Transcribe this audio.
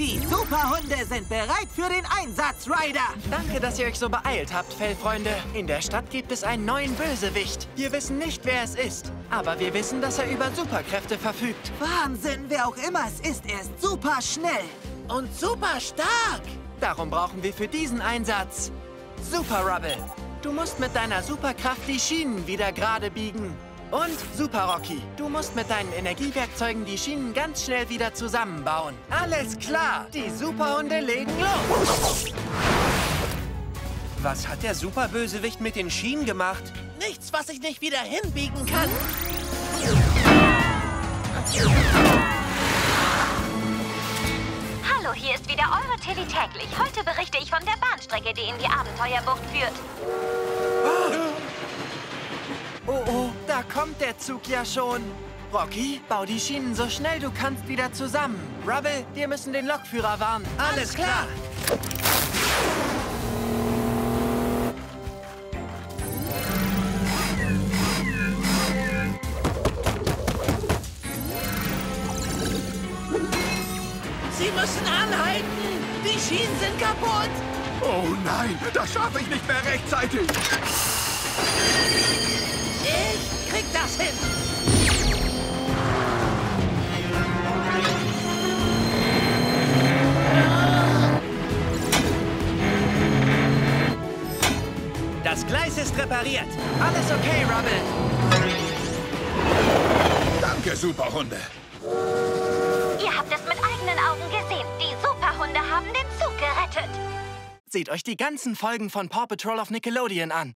Die Superhunde sind bereit für den Einsatz, Ryder. Danke, dass ihr euch so beeilt habt, Fellfreunde. In der Stadt gibt es einen neuen Bösewicht. Wir wissen nicht, wer es ist, aber wir wissen, dass er über Superkräfte verfügt. Wahnsinn, wer auch immer es ist, er ist super schnell. Und super stark. Darum brauchen wir für diesen Einsatz Super Rubble. Du musst mit deiner Superkraft die Schienen wieder gerade biegen. Und Super Rocky, du musst mit deinen Energiewerkzeugen die Schienen ganz schnell wieder zusammenbauen. Alles klar, die Superhunde legen los. Was hat der Superbösewicht mit den Schienen gemacht? Nichts, was ich nicht wieder hinbiegen kann. Hallo, hier ist wieder eure Tilly täglich. Heute berichte ich von der Bahnstrecke, die in die Abenteuerbucht führt. Oh, oh, da kommt der Zug ja schon. Rocky, bau die Schienen so schnell du kannst wieder zusammen. Rubble, wir müssen den Lokführer warnen. Alles klar. Sie müssen anhalten. Die Schienen sind kaputt. Oh nein, das schaffe ich nicht mehr rechtzeitig. Ich krieg das hin! Das Gleis ist repariert. Alles okay, Rubble. Danke, Superhunde. Ihr habt es mit eigenen Augen gesehen. Die Superhunde haben den Zug gerettet. Seht euch die ganzen Folgen von Paw Patrol auf Nickelodeon an.